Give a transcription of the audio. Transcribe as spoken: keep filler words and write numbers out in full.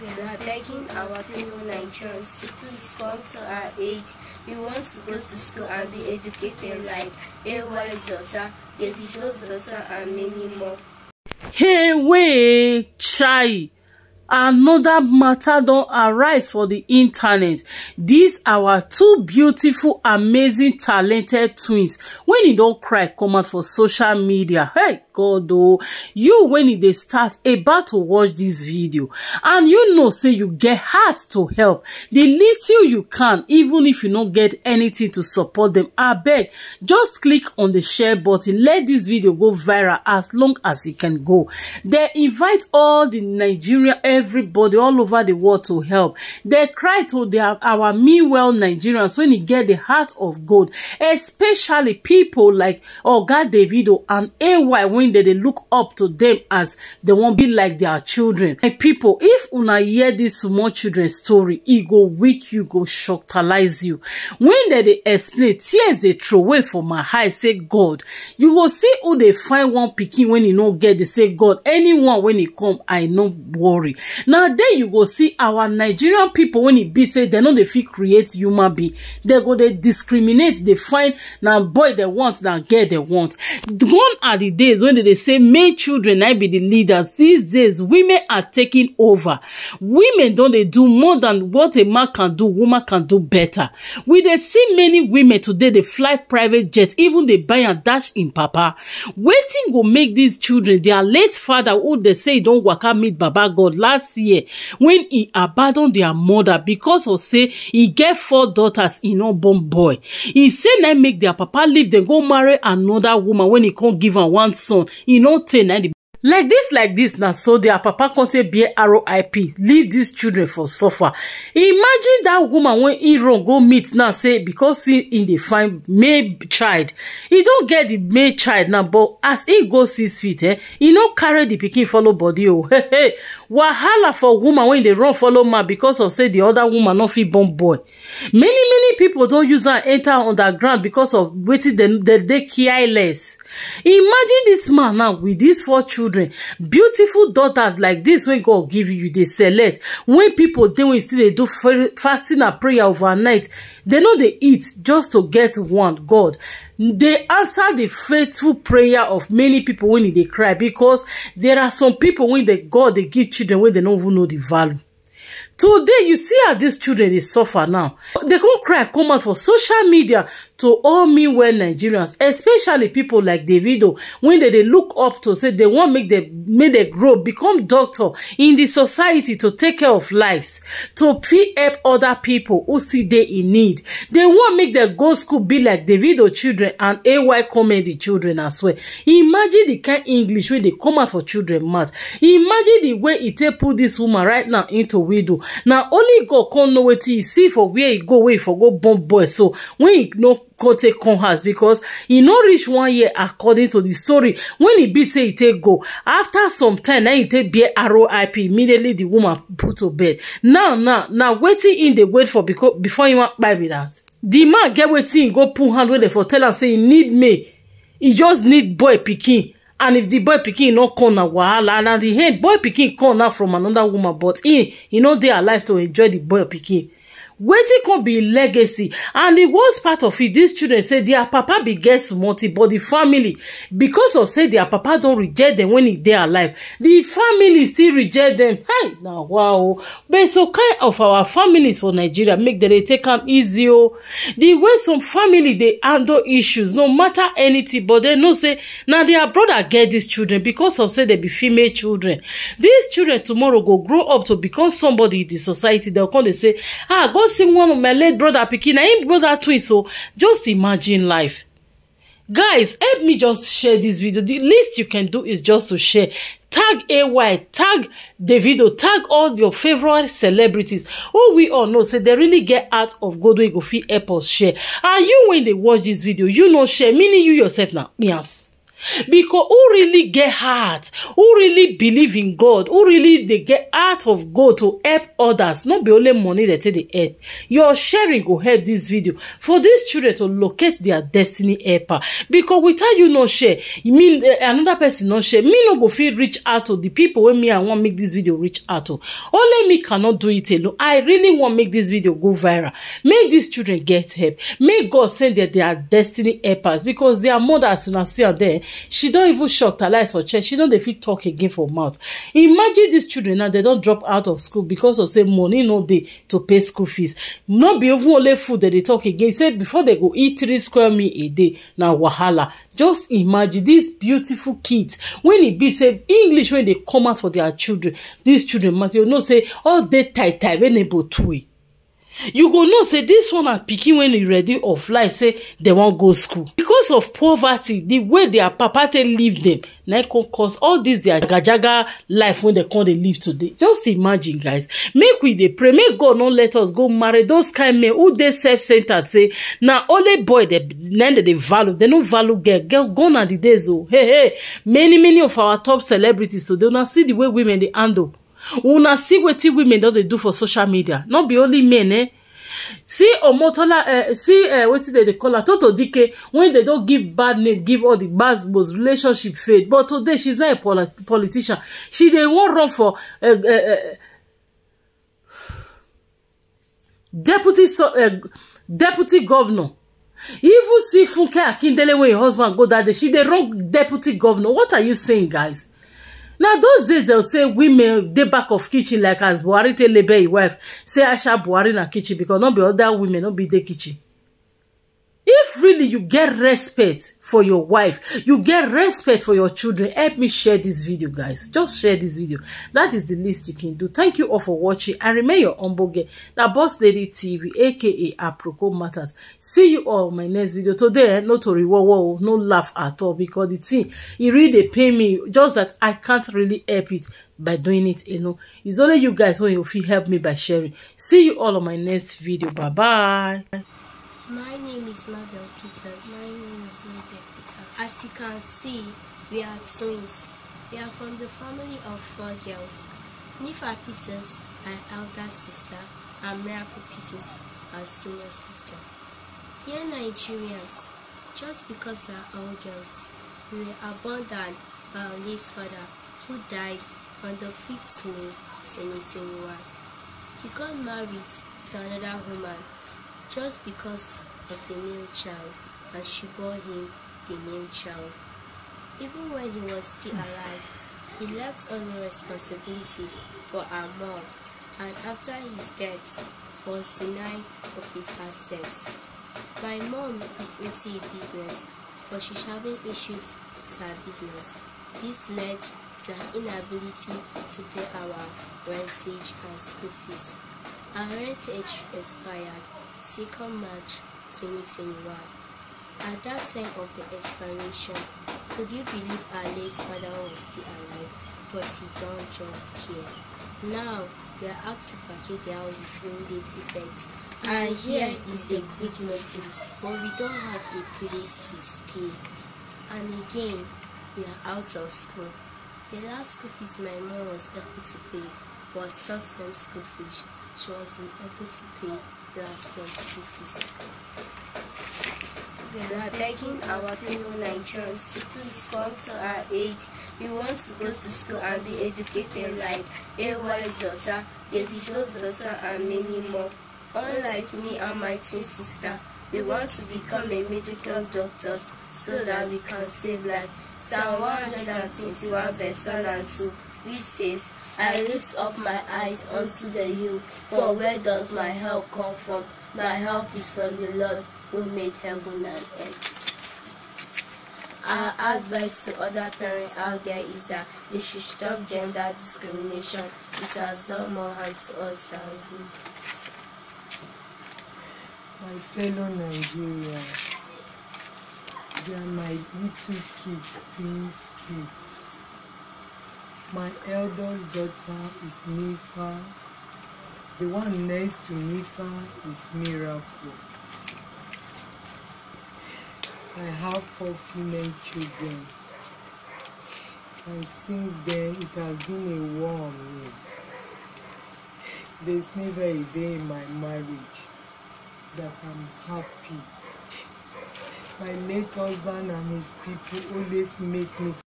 We are begging our fellow Nigerians to please come to our aid. We want to go to school and be educated like A Y's daughter, Davido's daughter, and many more. Hey, wait, chai. Another matter don arise for the internet. These our two beautiful, amazing, talented twins. When you don't cry, come out for social media. Hey, God, oh, you when they start about to watch this video, and you know, say you get heart to help. The little you can, even if you don't get anything to support them, I beg, just click on the share button. Let this video go viral as long as it can go. They invite all the Nigeria. Everybody all over the world to help. They cry to their our meanwhile Nigerians when you get the heart of God, especially people like Oga Davido and A Y when they, they look up to them as they won't be like their children. And people, if una hear this small children's story, it go weak, you go shockalize you. When they, they explain, tears they throw away from my eyes, say God. You will see who they find one picking when you don't get, they say God. Anyone when he come, I no worry. Now then you go see our Nigerian people when it be said they know they feel create human being. They go they discriminate, they find now boy they want, now girl they want. Gone are the days when they say male children I be the leaders. These days women are taking over. Women don't they do more than what a man can do, woman can do better. We they see many women today they fly private jets, even they buy and dash in papa. Waiting go make these children their late father who they say don't work out meet Baba God last year when he abandoned their mother because of say he get four daughters in unborn boy. He say now make their papa leave them go marry another woman when he can't give her one son. He not ten. Like this, like this now. So their papa can't be R I P. Leave these children for suffer. Imagine that woman when he run go meet now say because he in the fine male child. He don't get the male child now, but as he goes six feet, eh, he no carry the pikin follow body. Oh, hey, hey. Wahala for woman when they run follow man because of say the other woman not fit born boy. Many many people don't use her enter underground because of waiting them they, they care less. Imagine this man now with these four children. Beautiful daughters like this when God give you, they select. When people then we still they do fasting and prayer overnight, they know they eat just to get one God. They answer the faithful prayer of many people when they cry because there are some people when they God they give children when they don't even know the value. Today, you see how these children, they suffer now. They can't cry, come out for social media to all meanwhile Nigerians, especially people like Davido, when they, they look up to say they want make them, make them grow, become doctor in the society to take care of lives, to free up other people who see they in need. They want make their go school be like Davido children and A Y comedy children as well. Imagine the kind of English way they come out for children math. Imagine the way it they put this woman right now into widow. Now only God can know what he see for where he go, where he for go bomb boy. So when he no go take come house because he no reach one year according to the story. When he be say he take go after some time, now he take be R I P. Immediately the woman put to bed. Now now now waiting in the wait for because before he want buy with that. The man get waiting go pull hand with the for tell and say he need me. He just need boy picking. And if the boy picking no corner wahala, and the head boy picking corner from another woman, but he he know they alive to enjoy the boy picking. Waiting can be legacy, and the worst part of it, these children say their papa be gets multi, but the family because of say their papa don't reject them when he they alive, the family still reject them. Hey, now wow, but so kind of our families for Nigeria make that they take them easier. The way some family they handle issues, no matter anything, but they no say now their brother get these children because of say they be female children. These children tomorrow go grow up to become somebody in the society. They'll come they say ah go. See one of my late brother picking I brother twin, so just imagine life. Guys, help me just share this video. The least you can do is just to share. Tag A Y, tag Davido, tag all your favorite celebrities. Oh, we all know, say so they really get out of God way go feel help us share. And you when they watch this video, you know share, meaning you yourself now. Yes. Because who really get heart, who really believe in God, who really they get out of God to help others, not be only money that they help. Your sharing will help this video for these children to locate their destiny helper. Because without you not share, you mean uh, another person not share, me not go feel reach out to the people when me I want make this video reach out to. Only me cannot do it alone. I really want make this video go viral. Make these children get help. Make God send that they are destiny helpers, because their mother as soon as see her there, she don't even shock her lies for church. She don't feel talk again for mouth. Imagine these children now, they don't drop out of school because of say money no day to pay school fees. Not be even only food that they talk again. Say before they go eat three square meal a day. Now wahala. Just imagine these beautiful kids. When it be say English when they come out for their children, these children matter. You know say all day tight tight when they go to it. You go know say this one are picking when you ready of life say they won't go school because of poverty. The way their papa they leave them, like cause all this their gajaga life when they come they live today. Just imagine, guys. Make we they pray. Make God not let us go marry those kind of men who they self-centered say now only boy they none they value. They don't value girl. Girl gone are the days. Oh hey hey. Many many of our top celebrities today now see the way women they handle. Una see what women don't they do for social media. Not be only men, eh? See Omotola, uh, see uh, what they, they call her Toto Dike. When they don't give bad name, give all the bad boys, relationship fade. But today she's not a polit politician. She they won't run for uh, uh, uh, deputy so, uh, deputy governor. Even see Funke Akindele when her husband go that day, she they run deputy governor. What are you saying, guys? Now, those days, they'll say women, they back of kitchen, like as Buhari tell Lebe, his wife, say Asha Buhari na kitchen, because not be other women, not be the kitchen. If really you get respect for your wife, you get respect for your children, help me share this video, guys. Just share this video. That is the least you can do. Thank you all for watching, and remain your humble girl. Now, Boss Lady T V, aka Aproko Matters. See you all in my next video. Today, no to reward, no laugh at all, because the thing, it really pay me, just that I can't really help it by doing it alone. It's only you guys who will help me by sharing. See you all on my next video. Bye-bye. My name is Mabel Peters. My name is Mabel Peters. As you can see, we are twins. We are from the family of four girls. Nifa Peters, my elder sister, and Miracle Peters, our senior sister. Dear Nigerians, just because we are all girls, we were abandoned by our late father, who died on the fifth of May twenty twenty-one. He got married to another woman, just because of the male child, and she bore him the male child. Even when he was still alive, he left all the responsibility for our mom, and after his death, was denied of his assets. My mom is into a business, but she's having issues with her business. This led to her inability to pay our rentage and school fees. Our rentage expired second of March twenty twenty-one. At that time of the expiration, could you believe our late father was still alive, but he don't just care. Now, we are asked to vacate the house in the defects. And here is the quick notice, but we don't have a place to stay. And again, we are out of school. The last school fees my mom was able to pay was third term school fees. She wasn't able to pay last term school fees. We are begging our fellow Nigerians to please come to our aid. We want to go to school and be educated like A Y's daughter, Davido's daughter, and many more. Unlike me and my twin sister, we want to become a medical doctor so that we can save life. Psalm one twenty-one verse one and two, which says, I lift up my eyes unto the hill, for where does my help come from? My help is from the Lord, who made heaven and earth. Our advice to other parents out there is that they should stop gender discrimination. This has done more harm to us than good. My fellow Nigerians, they are my little kids, twins kids. My eldest daughter is Nifa. The one next to Nifa is Miracle. I have four female children. And since then, it has been a war on me. There's never a day in my marriage that I'm happy. My late husband and his people always make me